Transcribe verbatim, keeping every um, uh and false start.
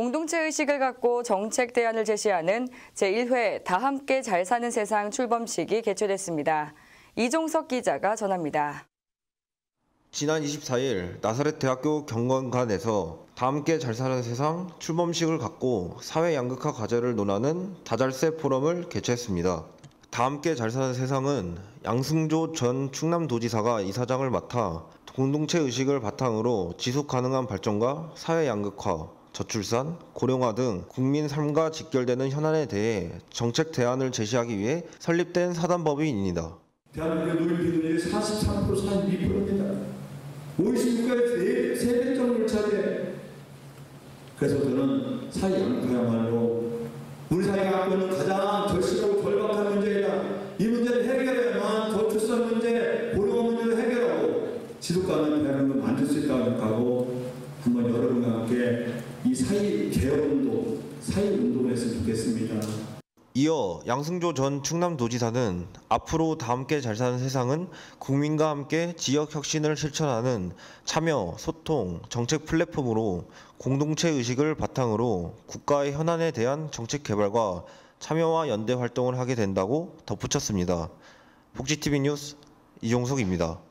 공동체의식을 갖고 정책 대안을 제시하는 제일 회 다함께 잘사는 세상 출범식이 개최됐습니다. 이종석 기자가 전합니다. 지난 이십사일 나사렛 대학교 경건관에서 다함께 잘사는 세상 출범식을 갖고 사회 양극화 과제를 논하는 다잘세 포럼을 개최했습니다. 다함께 잘사는 세상은 양승조 전 충남도지사가 이사장을 맡아 공동체 의식을 바탕으로 지속 가능한 발전과 사회 양극화, 저출산, 고령화 등 국민 삶과 직결되는 현안에 대해 정책 대안을 제시하기 위해 설립된 사단법인입니다. 대한민국의 노인 비율이 사십삼 퍼센트, 사십이 퍼센트입니다. 오이시디국가의 세 배 정도를 차지해. 그래서 저는 사회 양극화야말로 우리 사회가 갖고 있는 가장 절실하고 절박한 문제이다. 이 문제를 해결해야만 저출산 문제, 고령화 문제를 해결하고 지속 가능한 대한민국을 만들 수 있다고 생각하고 한번 여러분과 함께 이 사회 개혁운동, 사회 운동을 했으면 좋겠습니다. 이어 양승조 전 충남도지사는 앞으로 다함께 잘사는 세상은 국민과 함께 지역 혁신을 실천하는 참여, 소통, 정책 플랫폼으로 공동체 의식을 바탕으로 국가의 현안에 대한 정책 개발과 참여와 연대 활동을 하게 된다고 덧붙였습니다. 복지티비 뉴스 이종석입니다.